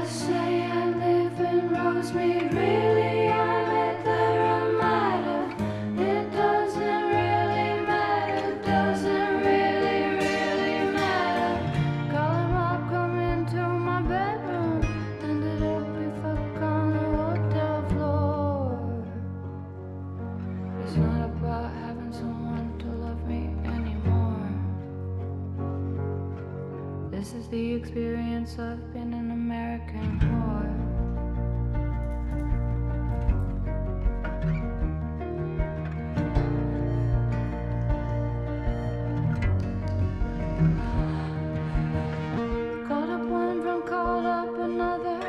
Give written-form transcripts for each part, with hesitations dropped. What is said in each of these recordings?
I say I live in Rosemead, really I'm at the Ramada. It doesn't really matter, doesn't really, really matter. Call him up, come into my bedroom, ended up we fuck on the hotel floor. It's not about having someone to love me anymore. This is the experience of being an American whore. Caught up one from, caught up another.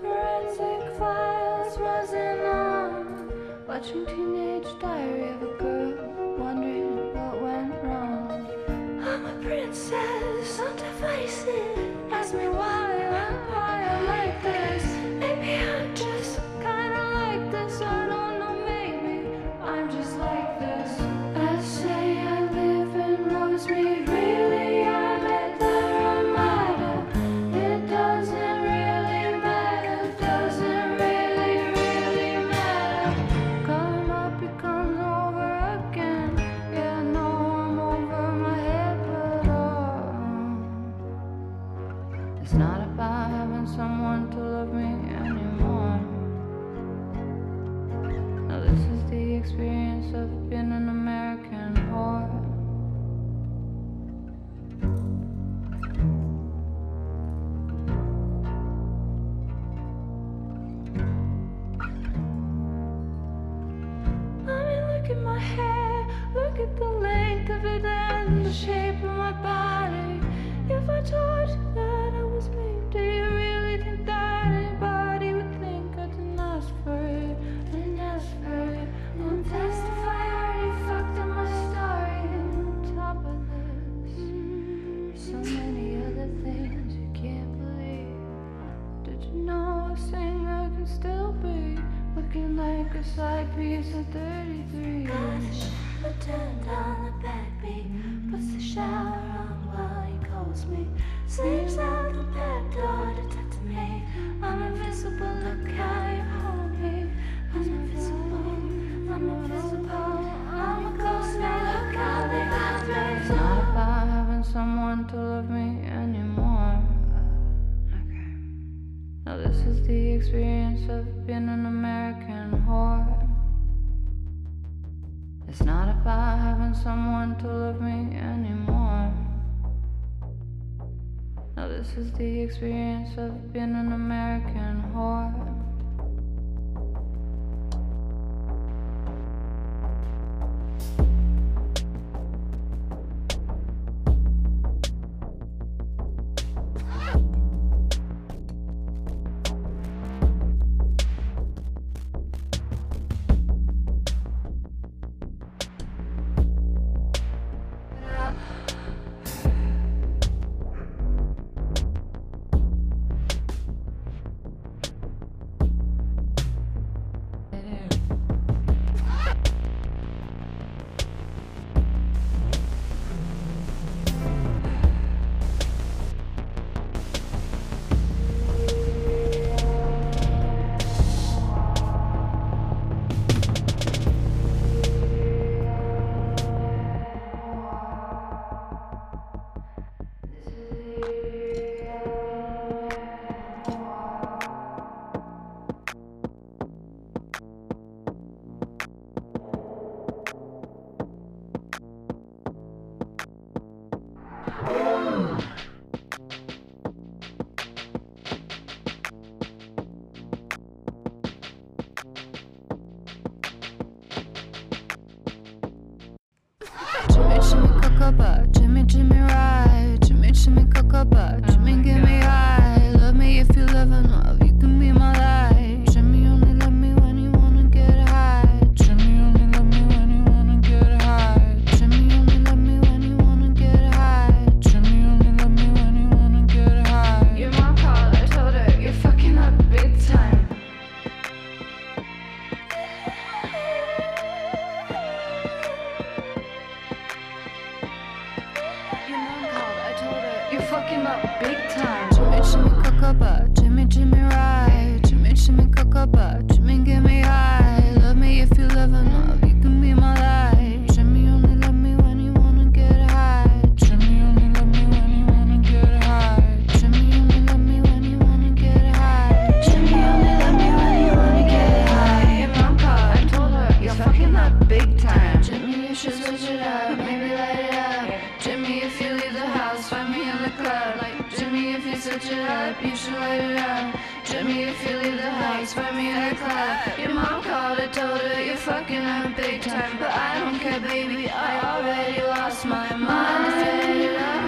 Forensic Files wasn't on. Watching Teenage Diary of a Girl, wondering what went wrong. I'm a princess on devices. Ask me why I like this. Maybe I'm just kinda like this. I don't know, maybe I'm just like this. I say I live in Rosemead, really I'm at the Ramada. It doesn't really matter, doesn't really, really matter. Call him up, he comes over again. Yeah, I know I'm over my head, but it's not about having someone to love me anymore. Now this is the experience of being an American whore. I mean, look at my hair, look at the length of it and the shape of my body. If I told you that I was made, do you really think that anybody would think I didn't ask for it? I didn't ask for it. I'm testifying, I already fucked up my story. And on top of this, so many other things you can't believe. Did you know a singer can still be looking like a side piece at 33? Got a shower, turned on the backbeat, puts the shower on while he calls me. Sleeps out the back door to talk to me. I'm invisible, look how you hold me. I'm invisible, I'm invisible, I'm a ghost now, look how they got me. It's not about having someone to love me anymore. Okay. Now this is the experience of being an American whore. It's not about having someone to love me anymore. Now this is the experience of being an American whore. big time. Jimmy Cocoba, Jimmy Rye, Jimmy Cocoba, Jimmy give me high. Love me if you love enough, you can be my light. Jimmy only love me when you wanna get high. Jimmy only love me when you wanna get high. Jimmy only love me when you wanna get high. Jimmy only love me when you wanna get high. Mom called, I told her you're fucking up big time. Jimmy, you should switch it up, maybe light it up. Jimmy, if you leave the house, find me in the club. Jimmy, if you switch it up, you should light it up. Jimmy, if you leave the house, find me in the club. Your mom called, I told her you're fucking up big time. But I don't care, baby, I already lost my mind.